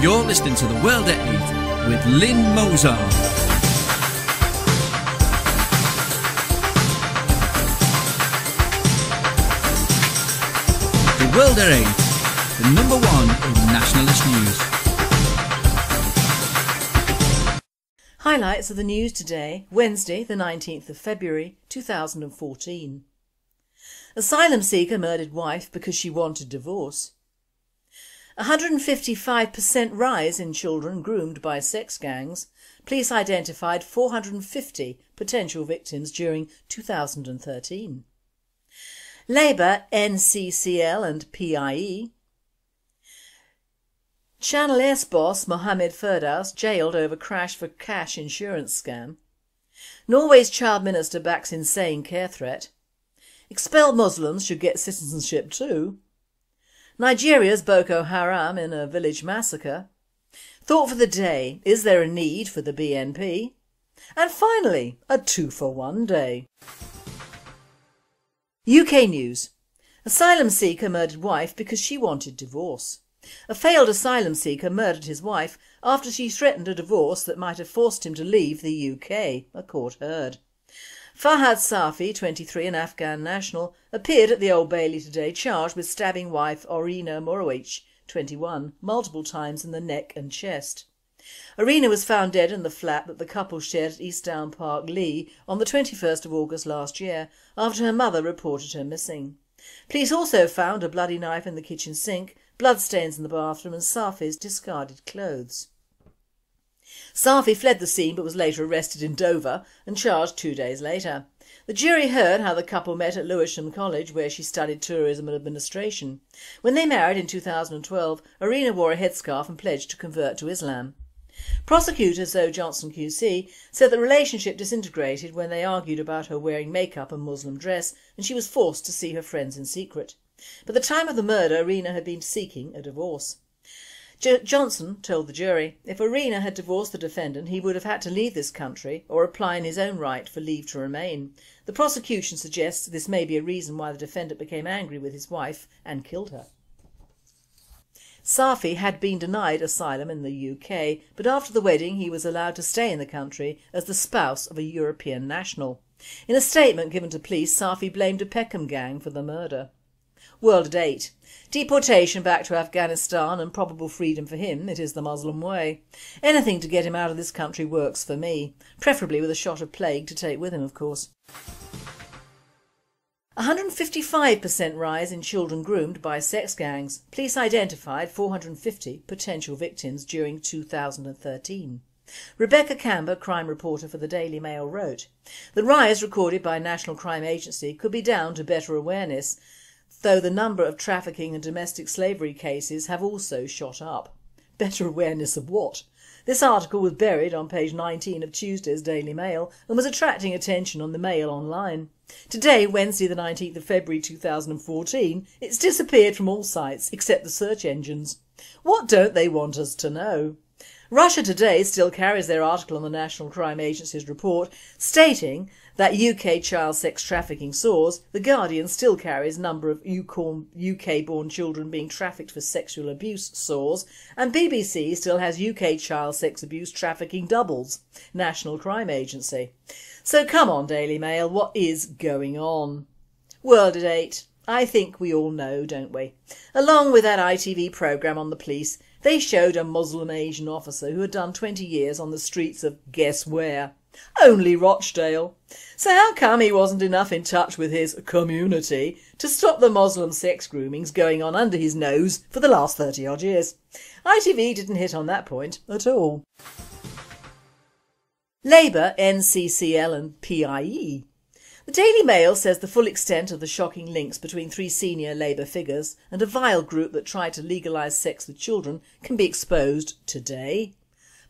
You're listening to The World at 8 with Lynne Mozar. World at 8, the number one in nationalist news. Highlights of the news today, Wednesday the 19th of February 2014. Asylum seeker murdered wife because she wanted divorce. 155% rise in children groomed by sex gangs. Police identified 450 potential victims during 2013. Labour, NCCL and PIE. Channel S boss Mohammed Ferdhaus jailed over crash for cash insurance scam. Norway's child minister backs insane care threat. Expelled Muslims should get citizenship too. Nigeria's Boko Haram in a village massacre. Thought for the day, is there a need for the BNP? And finally, a 2-for-1 day. UK News. Asylum seeker murdered wife because she wanted divorce. A failed asylum seeker murdered his wife after she threatened a divorce that might have forced him to leave the UK, a court heard. Fahad Safi, 23, an Afghan national, appeared at the Old Bailey today charged with stabbing wife Irina Moroich, 21, multiple times in the neck and chest. Irina was found dead in the flat that the couple shared at Eastdown Park, Lee, on the 21st of August last year, after her mother reported her missing. Police also found a bloody knife in the kitchen sink, bloodstains in the bathroom and Safi's discarded clothes. Safi fled the scene but was later arrested in Dover and charged 2 days later. The jury heard how the couple met at Lewisham College, where she studied tourism and administration. When they married in 2012, Irina wore a headscarf and pledged to convert to Islam. Prosecutor Zoe Johnson QC said the relationship disintegrated when they argued about her wearing makeup and Muslim dress and she was forced to see her friends in secret. By the time of the murder, Irina had been seeking a divorce. Johnson told the jury if Irina had divorced the defendant he would have had to leave this country or apply in his own right for leave to remain. The prosecution suggests this may be a reason why the defendant became angry with his wife and killed her. Safi had been denied asylum in the UK, but after the wedding he was allowed to stay in the country as the spouse of a European national. In a statement given to police, Safi blamed a Peckham gang for the murder. World at 8. Deportation back to Afghanistan and probable freedom for him, it is the Muslim way. Anything to get him out of this country works for me, preferably with a shot of plague to take with him, of course. 155% rise in children groomed by sex gangs. Police identified 450 potential victims during 2013. Rebecca Camber, crime reporter for the Daily Mail, wrote, "The rise recorded by National Crime Agency could be down to better awareness, though the number of trafficking and domestic slavery cases have also shot up." Better awareness of what? This article was buried on page 19 of Tuesday's Daily Mail and was attracting attention on the Mail Online. Today, Wednesday the 19th of February 2014, it's disappeared from all sites except the search engines. What don't they want us to know? Russia Today still carries their article on the National Crime Agency's report stating that UK child sex trafficking soars. The Guardian still carries number of UK-born children being trafficked for sexual abuse soars, and BBC still has UK child sex abuse trafficking doubles, National Crime Agency. So come on, Daily Mail, what is going on? World at 8. I think we all know, don't we? Along with that ITV programme on the police, they showed a Muslim Asian officer who had done 20 years on the streets of guess where? Only Rochdale. So how come he wasn't enough in touch with his community to stop the Muslim sex groomings going on under his nose for the last 30-odd years? ITV didn't hit on that point at all. Labour, NCCL and PIE. The Daily Mail says the full extent of the shocking links between three senior Labour figures and a vile group that tried to legalise sex with children can be exposed today.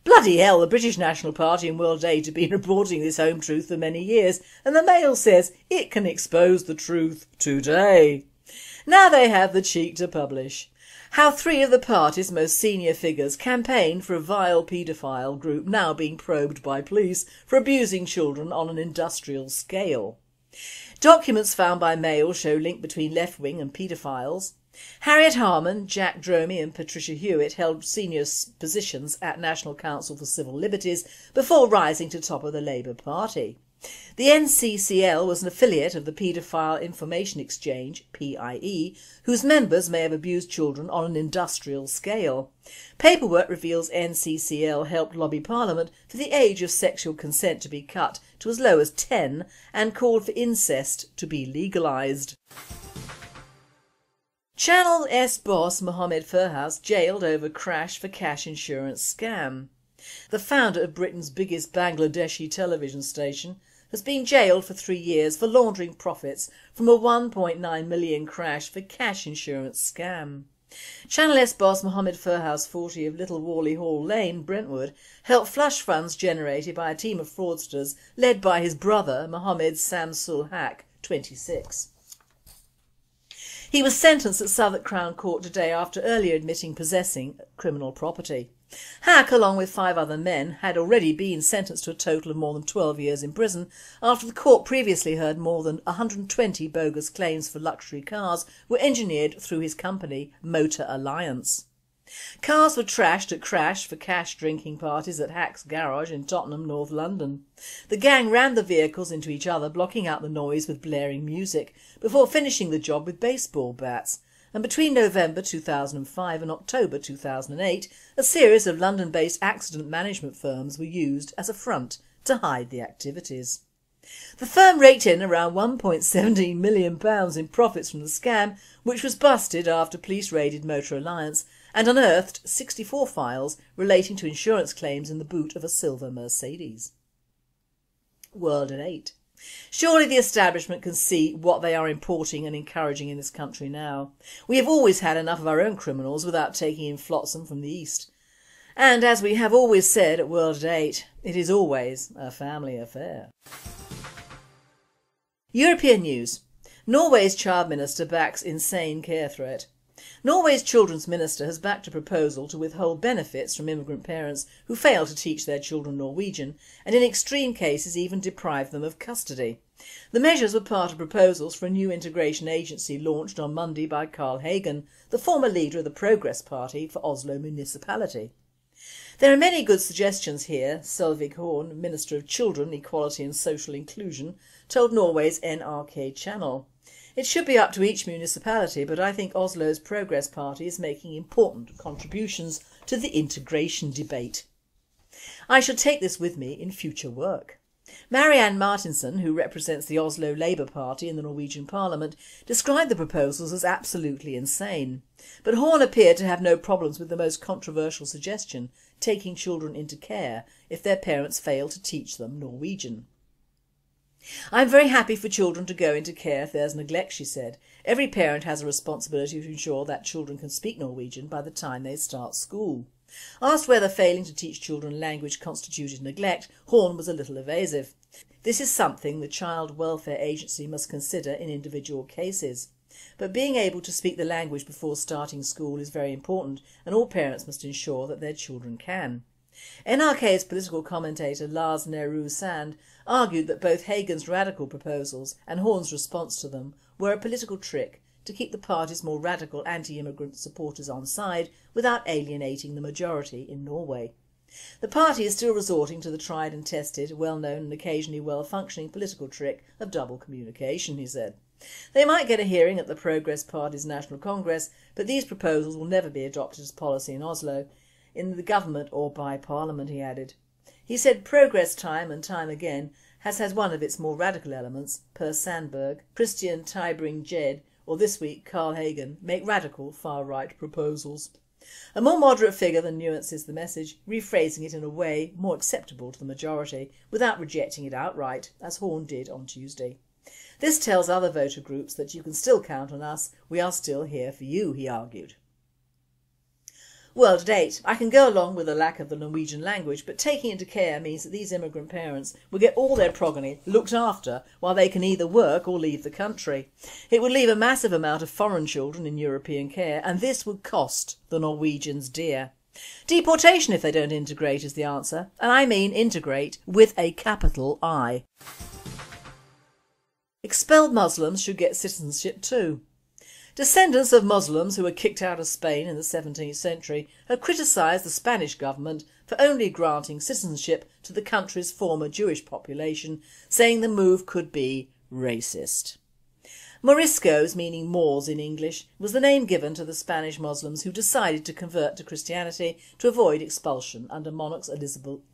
Bloody hell, the British National Party and World at 8 have been reporting this home truth for many years, and the Mail says it can expose the truth today. Now they have the cheek to publish how three of the party's most senior figures campaigned for a vile paedophile group now being probed by police for abusing children on an industrial scale. Documents found by Mail show link between left-wing and paedophiles, Harriet Harman, Jack Dromey and Patricia Hewitt held senior positions at National Council for Civil Liberties before rising to top of the Labour Party. The NCCL was an affiliate of the Paedophile Information Exchange, PIE, whose members may have abused children on an industrial scale. Paperwork reveals NCCL helped lobby Parliament for the age of sexual consent to be cut to as low as 10 and called for incest to be legalised. Channel S boss Mohammed Ferdhaus jailed over crash for cash insurance scam. The founder of Britain's biggest Bangladeshi television station has been jailed for 3 years for laundering profits from a £1.9 million crash for cash insurance scam. Channel S boss Mohammed Ferdhaus, 40, of Little Worley Hall Lane, Brentwood, helped flush funds generated by a team of fraudsters led by his brother Mohammed Samsul Haq, 26. He was sentenced at Southwark Crown Court today after earlier admitting possessing criminal property. Hack, along with 5 other men, had already been sentenced to a total of more than 12 years in prison after the court previously heard more than 120 bogus claims for luxury cars were engineered through his company, Motor Alliance. Cars were trashed at crash for cash drinking parties at Hack's garage in Tottenham, North London. The gang rammed the vehicles into each other, blocking out the noise with blaring music, before finishing the job with baseball bats. And between November 2005 and October 2008, a series of London-based accident management firms were used as a front to hide the activities. The firm raked in around £1.17 million in profits from the scam, which was busted after police raided Motor Alliance and unearthed 64 files relating to insurance claims in the boot of a silver Mercedes. World at 8. Surely the establishment can see what they are importing and encouraging in this country now. We have always had enough of our own criminals without taking in flotsam from the East. And as we have always said at World at 8, it is always a family affair. European news. Norway's child minister backs insane care threat. Norway's children's minister has backed a proposal to withhold benefits from immigrant parents who fail to teach their children Norwegian and in extreme cases even deprive them of custody. The measures were part of proposals for a new integration agency launched on Monday by Carl Hagen, the former leader of the Progress Party for Oslo Municipality. There are many good suggestions here, Sylvig Horn, Minister of Children, Equality and Social Inclusion, told Norway's NRK channel. It should be up to each municipality, but I think Oslo's Progress Party is making important contributions to the integration debate. I shall take this with me in future work. Marianne Martinsen, who represents the Oslo Labour Party in the Norwegian Parliament, described the proposals as absolutely insane. But Horn appeared to have no problems with the most controversial suggestion, taking children into care if their parents fail to teach them Norwegian. I'm very happy for children to go into care if there's neglect, she said. Every parent has a responsibility to ensure that children can speak Norwegian by the time they start school. Asked whether failing to teach children language constituted neglect, Horn was a little evasive. This is something the Child Welfare Agency must consider in individual cases. But being able to speak the language before starting school is very important, and all parents must ensure that their children can. NRK political commentator Lars Nehru Sand argued that both Hagen's radical proposals and Horn's response to them were a political trick to keep the party's more radical anti-immigrant supporters on side without alienating the majority in Norway. The party is still resorting to the tried and tested, well-known and occasionally well-functioning political trick of double communication, he said. They might get a hearing at the Progress Party's National Congress, but these proposals will never be adopted as policy in Oslo, in the government or by Parliament, he added. He said Progress time and time again has had one of its more radical elements, Per Sandberg, Christian Tybring Gjedde, or this week Carl Hagen, make radical far-right proposals. A more moderate figure than nuances the message, rephrasing it in a way more acceptable to the majority, without rejecting it outright, as Horn did on Tuesday. This tells other voter groups that you can still count on us, we are still here for you, he argued. World at 8. I can go along with the lack of the Norwegian language, but taking into care means that these immigrant parents will get all their progeny looked after while they can either work or leave the country. It would leave a massive amount of foreign children in European care, and this would cost the Norwegians dear. Deportation if they don't integrate is the answer, and I mean integrate with a capital I. Expelled Muslims should get citizenship too. Descendants of Muslims who were kicked out of Spain in the 17th century have criticised the Spanish government for only granting citizenship to the country's former Jewish population, saying the move could be racist. Moriscos, meaning Moors in English, was the name given to the Spanish Muslims who decided to convert to Christianity to avoid expulsion under monarchs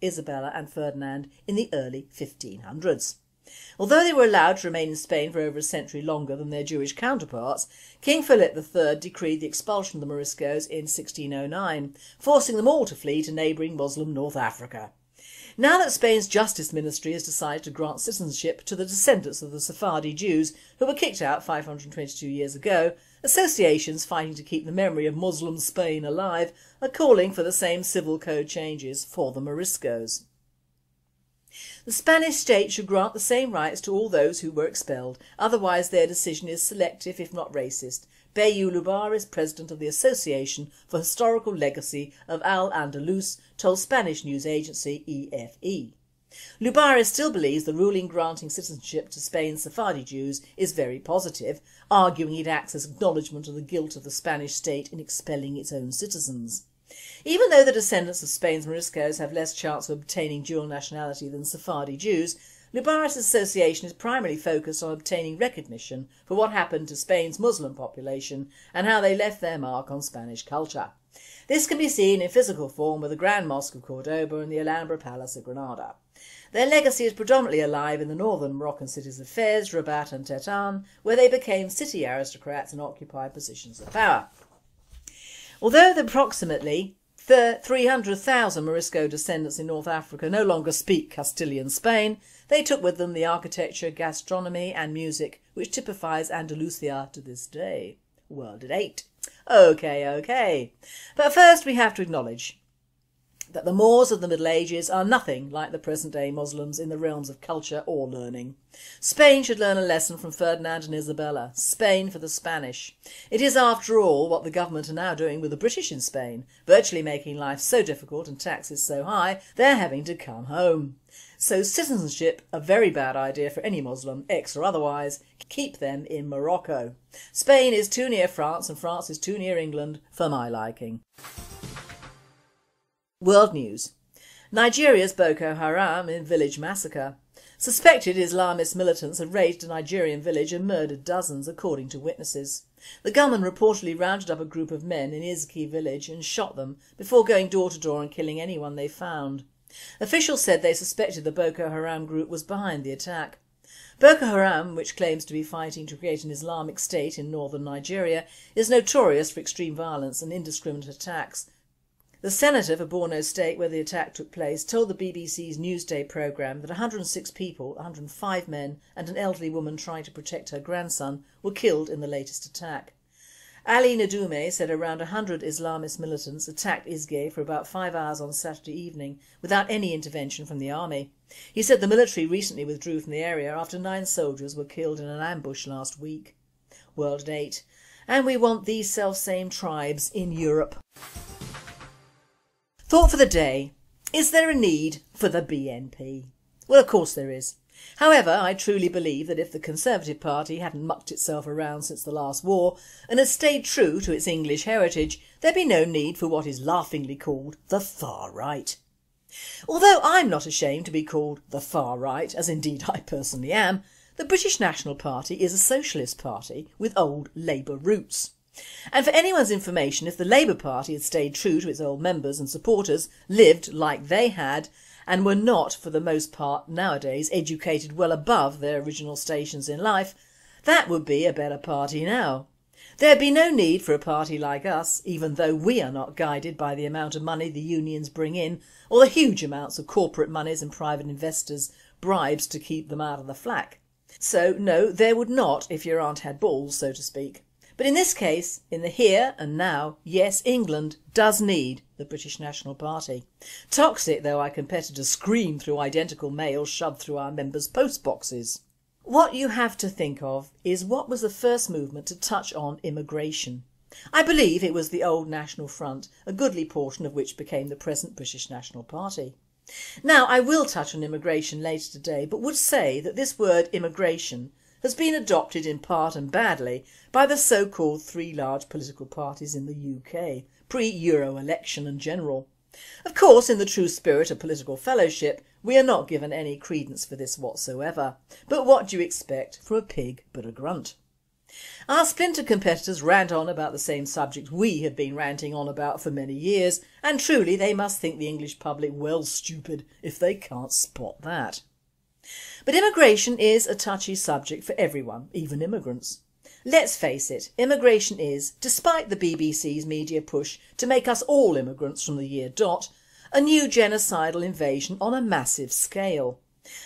Isabella and Ferdinand in the early 1500s. Although they were allowed to remain in Spain for over a century longer than their Jewish counterparts, King Philip III decreed the expulsion of the Moriscos in 1609, forcing them all to flee to neighbouring Muslim North Africa. Now that Spain's Justice Ministry has decided to grant citizenship to the descendants of the Sephardi Jews who were kicked out 522 years ago, associations fighting to keep the memory of Muslim Spain alive are calling for the same civil code changes for the Moriscos. The Spanish state should grant the same rights to all those who were expelled, otherwise their decision is selective if not racist. Bayou Lubar is president of the Association for Historical Legacy of Al-Andalus, told Spanish news agency EFE. Lubares still believes the ruling granting citizenship to Spain's Sephardi Jews is very positive, arguing it acts as acknowledgement of the guilt of the Spanish state in expelling its own citizens. Even though the descendants of Spain's Moriscos have less chance of obtaining dual nationality than Sephardi Jews, Lubares' association is primarily focused on obtaining recognition for what happened to Spain's Muslim population and how they left their mark on Spanish culture. This can be seen in physical form with the Grand Mosque of Cordoba and the Alhambra Palace of Granada. Their legacy is predominantly alive in the northern Moroccan cities of Fez, Rabat and Tetuan, where they became city aristocrats and occupied positions of power. Although the approximately 300,000 Morisco descendants in North Africa no longer speak Castilian Spain, they took with them the architecture, gastronomy and music which typifies Andalusia to this day. World at 8. OK. But first we have to acknowledge that the Moors of the Middle Ages are nothing like the present-day Muslims in the realms of culture or learning. Spain should learn a lesson from Ferdinand and Isabella. Spain for the Spanish. It is, after all, what the government are now doing with the British in Spain, virtually making life so difficult and taxes so high, they're having to come home. So citizenship, a very bad idea for any Muslim, ex or otherwise, keep them in Morocco. Spain is too near France and France is too near England for my liking. World News. Nigeria's Boko Haram in village massacre. Suspected Islamist militants had raided a Nigerian village and murdered dozens, according to witnesses. The gunmen reportedly rounded up a group of men in Izki village and shot them before going door to door and killing anyone they found. Officials said they suspected the Boko Haram group was behind the attack. Boko Haram, which claims to be fighting to create an Islamic state in northern Nigeria, is notorious for extreme violence and indiscriminate attacks. The senator for Borno State, where the attack took place, told the BBC's Newsday programme that 106 people, 105 men and an elderly woman trying to protect her grandson were killed in the latest attack. Ali Nadume said around 100 Islamist militants attacked Izge for about 5 hours on Saturday evening without any intervention from the army. He said the military recently withdrew from the area after 9 soldiers were killed in an ambush last week. World at 8. And we want these self-same tribes in Europe. Thought for the day. Is there a need for the BNP? Well, of course there is. However, I truly believe that if the Conservative Party hadn't mucked itself around since the last war and had stayed true to its English heritage, there'd be no need for what is laughingly called the far right. Although I'm not ashamed to be called the far right, as indeed I personally am, the British National Party is a socialist party with old Labour roots. And for anyone's information, if the Labour Party had stayed true to its old members and supporters, lived like they had, and were not, for the most part nowadays, educated well above their original stations in life, that would be a better party now. There'd be no need for a party like us, even though we are not guided by the amount of money the unions bring in, or the huge amounts of corporate monies and private investors' bribes to keep them out of the flack. So, no, there would not if your aunt had balls, so to speak. But in this case, in the here and now, yes, England does need the British National Party. Toxic though our competitors scream through identical mail shoved through our members' post boxes. What you have to think of is what was the first movement to touch on immigration. I believe it was the old National Front, a goodly portion of which became the present British National Party. Now, I will touch on immigration later today, but would say that this word immigration has been adopted in part and badly by the so-called three large political parties in the UK, pre-Euro election and general. Of course, in the true spirit of political fellowship, we are not given any credence for this whatsoever. But what do you expect from a pig but a grunt? Our splinter competitors rant on about the same subject we have been ranting on about for many years, and truly they must think the English public well stupid if they can't spot that. But immigration is a touchy subject for everyone, even immigrants. Let's face it, immigration is, despite the BBC's media push to make us all immigrants from the year dot, a new genocidal invasion on a massive scale.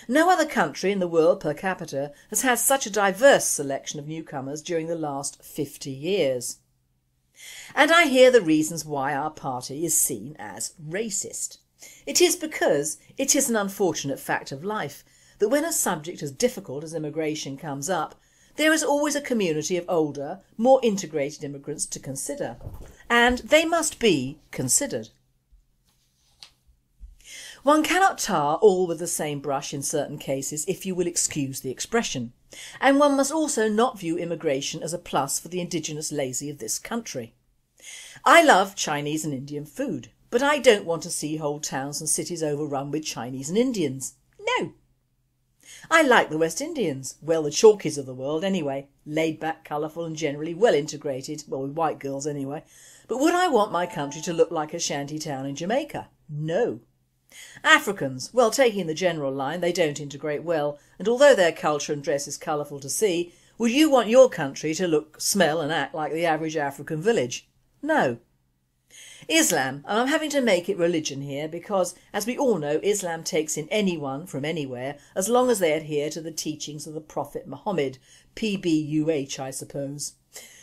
No other country in the world per capita has had such a diverse selection of newcomers during the last 50 years. And I hear the reasons why our party is seen as racist. It is because it is an unfortunate fact of life that when a subject as difficult as immigration comes up, there is always a community of older, more integrated immigrants to consider, and they must be considered. One cannot tar all with the same brush in certain cases, if you will excuse the expression, and one must also not view immigration as a plus for the indigenous lazy of this country. I love Chinese and Indian food, but I don't want to see whole towns and cities overrun with Chinese and Indians. No! I like the West Indians, well, the Chalkies of the world anyway, laid-back, colourful and generally well-integrated, well, with white girls anyway, but would I want my country to look like a shanty town in Jamaica? No! Africans, well, taking the general line, they don't integrate well, and although their culture and dress is colourful to see, would you want your country to look, smell and act like the average African village? No. Islam, and I'm having to make it religion here because, as we all know, Islam takes in anyone from anywhere as long as they adhere to the teachings of the Prophet Muhammad, PBUH I suppose.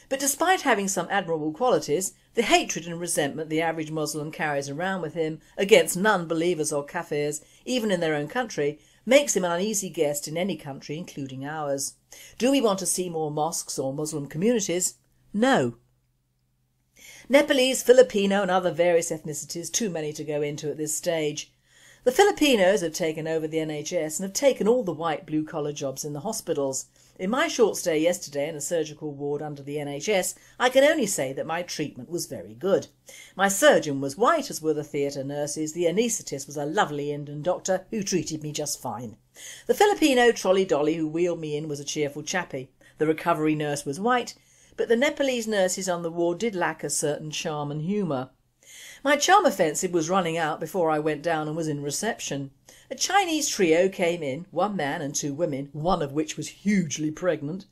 But despite having some admirable qualities, the hatred and resentment the average Muslim carries around with him against non-believers or kafirs, even in their own country, makes him an uneasy guest in any country, including ours. Do we want to see more mosques or Muslim communities? No. Nepalese, Filipino and other various ethnicities, too many to go into at this stage. The Filipinos have taken over the NHS and have taken all the white blue-collar jobs in the hospitals. In my short stay yesterday in a surgical ward under the NHS, I can only say that my treatment was very good. My surgeon was white, as were the theatre nurses, the anaesthetist was a lovely Indian doctor who treated me just fine. The Filipino trolley-dolly who wheeled me in was a cheerful chappy. The recovery nurse was white, but the Nepalese nurses on the ward did lack a certain charm and humour. My charm offensive was running out before I went down and was in reception. A Chinese trio came in, one man and two women, one of which was hugely pregnant.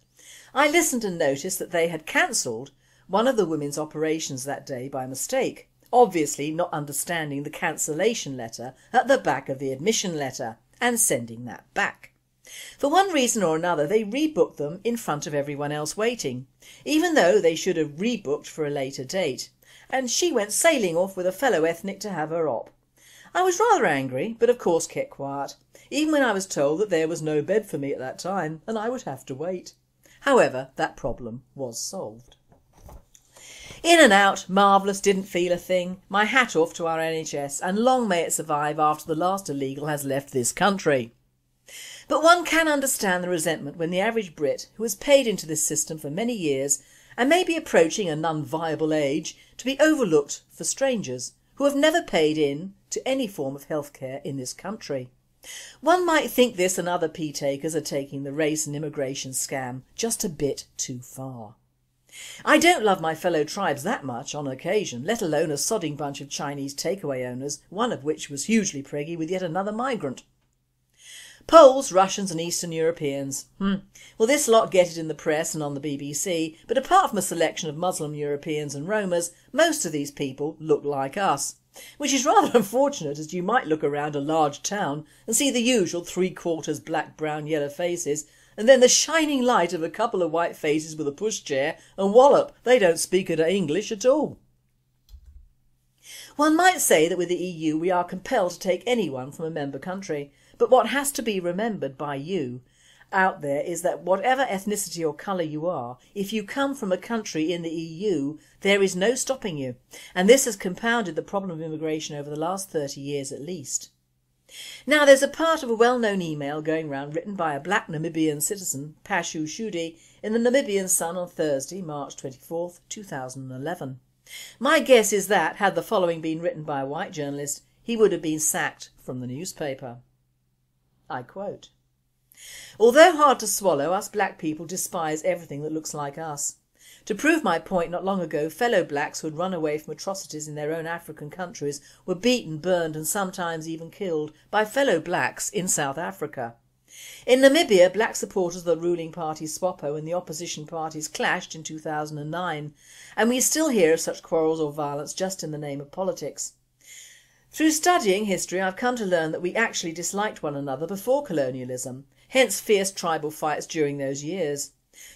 I listened and noticed that they had cancelled one of the women's operations that day by mistake, obviously not understanding the cancellation letter at the back of the admission letter and sending that back. For one reason or another they rebooked them in front of everyone else waiting, even though they should have rebooked for a later date, and she went sailing off with a fellow ethnic to have her op. I was rather angry, but of course kept quiet, even when I was told that there was no bed for me at that time and I would have to wait. However, that problem was solved. In and out, marvellous, didn't feel a thing. My hat off to our NHS, and long may it survive after the last illegal has left this country. But one can understand the resentment when the average Brit, who has paid into this system for many years and may be approaching a non-viable age, to be overlooked for strangers who have never paid in to any form of healthcare in this country. One might think this and other pea-takers are taking the race and immigration scam just a bit too far. I don't love my fellow tribes that much on occasion, let alone a sodding bunch of Chinese takeaway owners, one of which was hugely preggy with yet another migrant. Poles, Russians and Eastern Europeans. Well, this lot get it in the press and on the BBC, but apart from a selection of Muslim Europeans and Romas, most of these people look like us. Which is rather unfortunate, as you might look around a large town and see the usual three-quarters black, brown, yellow faces, and then the shining light of a couple of white faces with a pushchair, and wallop, they don't speak English at all. One might say that with the EU we are compelled to take anyone from a member country. But what has to be remembered by you out there is that whatever ethnicity or colour you are, if you come from a country in the EU, there is no stopping you, and this has compounded the problem of immigration over the last 30 years at least. Now, there's a part of a well-known email going round written by a black Namibian citizen, Pashu Shudi, in the Namibian Sun on Thursday, March 24th, 2011. My guess is that, had the following been written by a white journalist, he would have been sacked from the newspaper. I quote, "Although hard to swallow, us black people despise everything that looks like us. To prove my point, not long ago, fellow blacks who had run away from atrocities in their own African countries were beaten, burned and sometimes even killed by fellow blacks in South Africa. In Namibia, black supporters of the ruling party SWAPO and the opposition parties clashed in 2009, and we still hear of such quarrels or violence just in the name of politics. Through studying history, I've come to learn that we actually disliked one another before colonialism, hence fierce tribal fights during those years.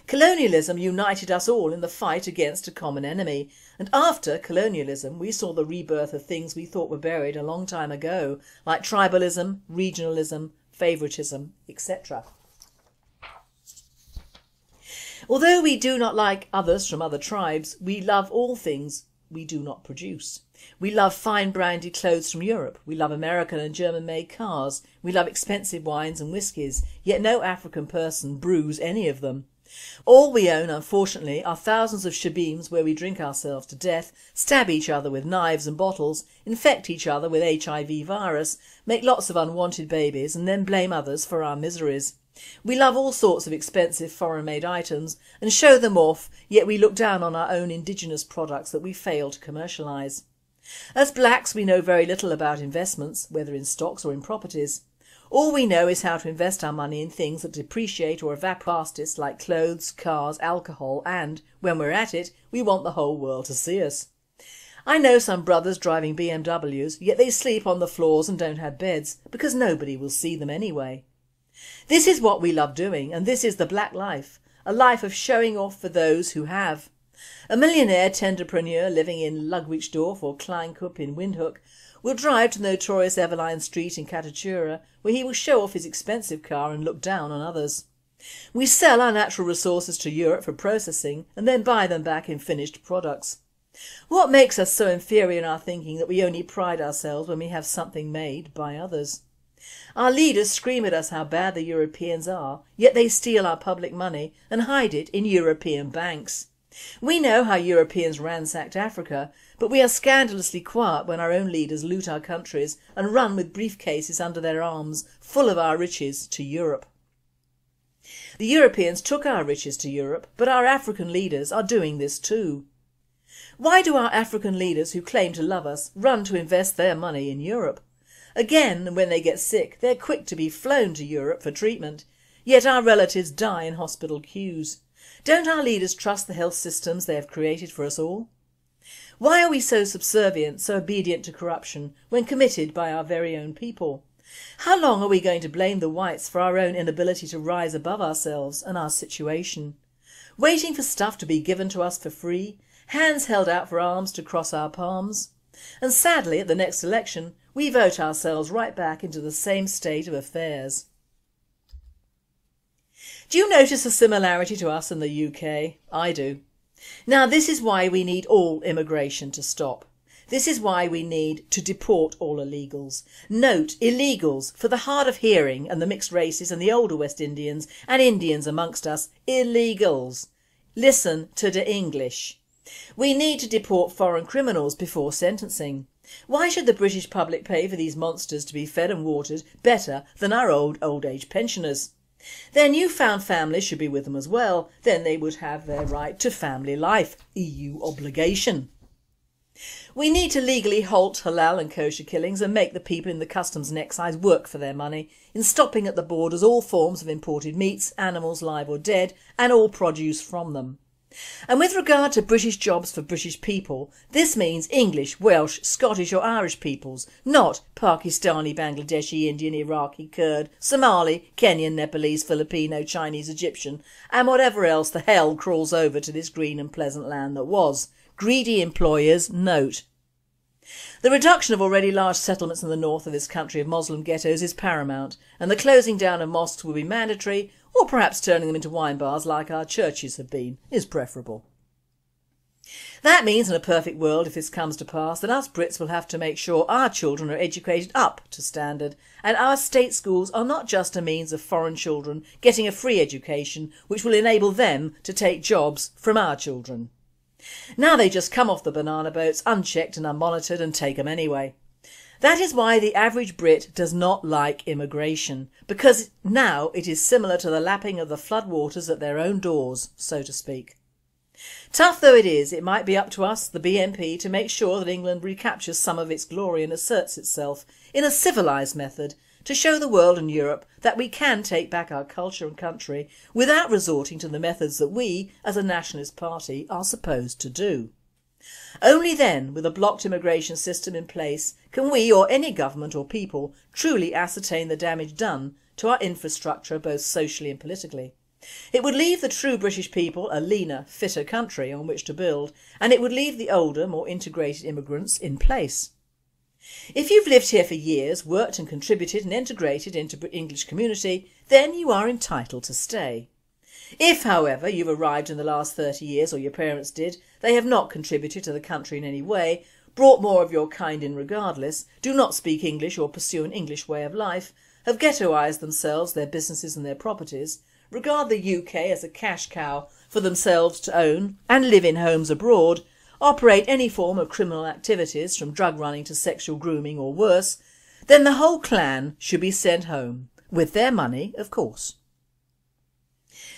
Colonialism united us all in the fight against a common enemy, and after colonialism we saw the rebirth of things we thought were buried a long time ago, like tribalism, regionalism, favouritism, etc. Although we do not like others from other tribes, we love all things we do not produce. We love fine branded clothes from Europe, we love American and German made cars, we love expensive wines and whiskies, yet no African person brews any of them. All we own, unfortunately, are thousands of shebeams where we drink ourselves to death, stab each other with knives and bottles, infect each other with HIV virus, make lots of unwanted babies and then blame others for our miseries. We love all sorts of expensive foreign-made items and show them off, yet we look down on our own indigenous products that we fail to commercialise. As blacks we know very little about investments, whether in stocks or in properties. All we know is how to invest our money in things that depreciate or evaporate fastest, like clothes, cars, alcohol and, when we're at it, we want the whole world to see us. I know some brothers driving BMWs, yet they sleep on the floors and don't have beds, because nobody will see them anyway. This is what we love doing, and this is the black life, a life of showing off for those who have. A millionaire tenderpreneur living in Ludwigsdorf or Kleinkup in Windhoek will drive to the notorious Eveline Street in Katakura, where he will show off his expensive car and look down on others. We sell our natural resources to Europe for processing and then buy them back in finished products. What makes us so inferior in our thinking that we only pride ourselves when we have something made by others? Our leaders scream at us how bad the Europeans are, yet they steal our public money and hide it in European banks. We know how Europeans ransacked Africa, but we are scandalously quiet when our own leaders loot our countries and run with briefcases under their arms full of our riches to Europe. The Europeans took our riches to Europe, but our African leaders are doing this too. Why do our African leaders who claim to love us run to invest their money in Europe? Again, when they get sick, they're quick to be flown to Europe for treatment, yet our relatives die in hospital queues. Don't our leaders trust the health systems they have created for us all? Why are we so subservient, so obedient to corruption, when committed by our very own people? How long are we going to blame the whites for our own inability to rise above ourselves and our situation? Waiting for stuff to be given to us for free, hands held out for arms to cross our palms? And sadly, at the next election, we vote ourselves right back into the same state of affairs. Do you notice a similarity to us in the UK? I do. Now, this is why we need all immigration to stop. This is why we need to deport all illegals. Note, illegals, for the hard of hearing and the mixed races and the older West Indians and Indians amongst us, illegals. Listen to the English. We need to deport foreign criminals before sentencing. Why should the British public pay for these monsters to be fed and watered better than our old age pensioners? Their newfound families should be with them as well, then they would have their right to family life, EU obligation. We need to legally halt halal and kosher killings and make the people in the customs and excise work for their money in stopping at the borders all forms of imported meats, animals live or dead, and all produce from them. And with regard to British jobs for British people, this means English, Welsh, Scottish or Irish peoples, not Pakistani, Bangladeshi, Indian, Iraqi, Kurd, Somali, Kenyan, Nepalese, Filipino, Chinese, Egyptian and whatever else the hell crawls over to this green and pleasant land that was. Greedy employers, note. The reduction of already large settlements in the north of this country of Muslim ghettos is paramount, and the closing down of mosques will be mandatory, or perhaps turning them into wine bars like our churches have been, is preferable. That means, in a perfect world, if this comes to pass, that us Brits will have to make sure our children are educated up to standard, and our state schools are not just a means of foreign children getting a free education which will enable them to take jobs from our children. Now they just come off the banana boats unchecked and unmonitored and take them anyway. That is why the average Brit does not like immigration, because now it is similar to the lapping of the floodwaters at their own doors, so to speak. Tough though it is, it might be up to us, the BNP, to make sure that England recaptures some of its glory and asserts itself in a civilised method to show the world and Europe that we can take back our culture and country without resorting to the methods that we, as a nationalist party, are supposed to do. Only then, with a blocked immigration system in place, can we or any government or people truly ascertain the damage done to our infrastructure both socially and politically. It would leave the true British people a leaner, fitter country on which to build, and it would leave the older, more integrated immigrants in place. If you've lived here for years, worked and contributed and integrated into the English community, then you are entitled to stay. If, however, you've arrived in the last 30 years, or your parents did, they have not contributed to the country in any way, brought more of your kind in regardless, do not speak English or pursue an English way of life, have ghettoised themselves, their businesses and their properties, regard the UK as a cash cow for themselves to own and live in homes abroad, operate any form of criminal activities from drug running to sexual grooming or worse, then the whole clan should be sent home, with their money, of course.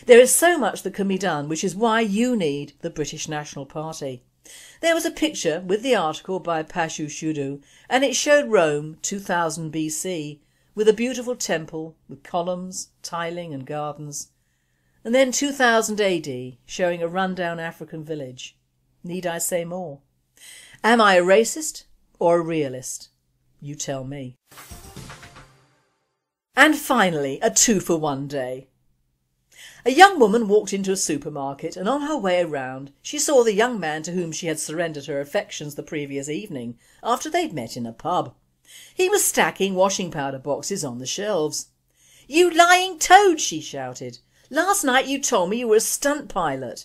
There is so much that can be done, which is why you need the British National Party. There was a picture with the article by Pashu Shudu, and it showed Rome 2000 BC with a beautiful temple with columns, tiling and gardens, and then 2000 AD showing a run-down African village. Need I say more? Am I a racist or a realist? You tell me. And finally, a 2-for-1 day. A young woman walked into a supermarket and on her way around she saw the young man to whom she had surrendered her affections the previous evening after they'd met in a pub. He was stacking washing powder boxes on the shelves. "You lying toad," she shouted. "Last night you told me you were a stunt pilot."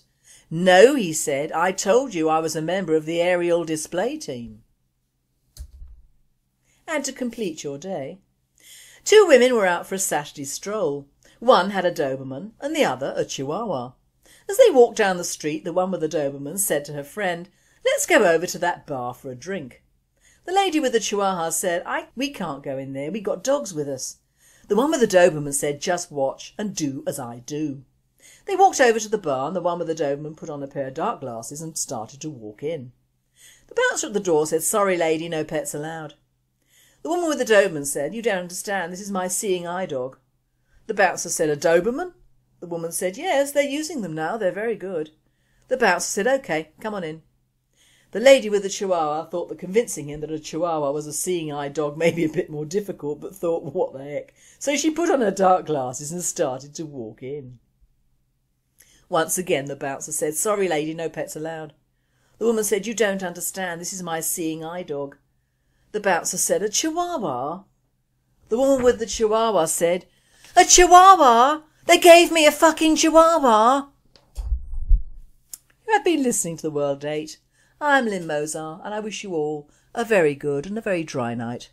"No," he said, "I told you I was a member of the aerial display team." And to complete your day, two women were out for a Saturday stroll. One had a Doberman and the other a Chihuahua. As they walked down the street, the one with the Doberman said to her friend, "Let's go over to that bar for a drink." The lady with the Chihuahua said, "We can't go in there, we got dogs with us." The one with the Doberman said, "Just watch and do as I do." They walked over to the bar and the one with the Doberman put on a pair of dark glasses and started to walk in. The bouncer at the door said, "Sorry lady, no pets allowed." The woman with the Doberman said, "You don't understand, this is my seeing eye dog." The bouncer said, "A Doberman?" The woman said, "Yes, they're using them now, they're very good." The bouncer said, "OK, come on in." The lady with the Chihuahua thought that convincing him that a Chihuahua was a seeing eye dog may be a bit more difficult, but thought, what the heck? So she put on her dark glasses and started to walk in. Once again the bouncer said, "Sorry lady, no pets allowed." The woman said, "You don't understand, this is my seeing eye dog." The bouncer said, "A Chihuahua?" The woman with the Chihuahua said, "A Chihuahua? They gave me a fucking Chihuahua!" You have been listening to The World Date. I'm Lynne Mozar and I wish you all a very good and a very dry night.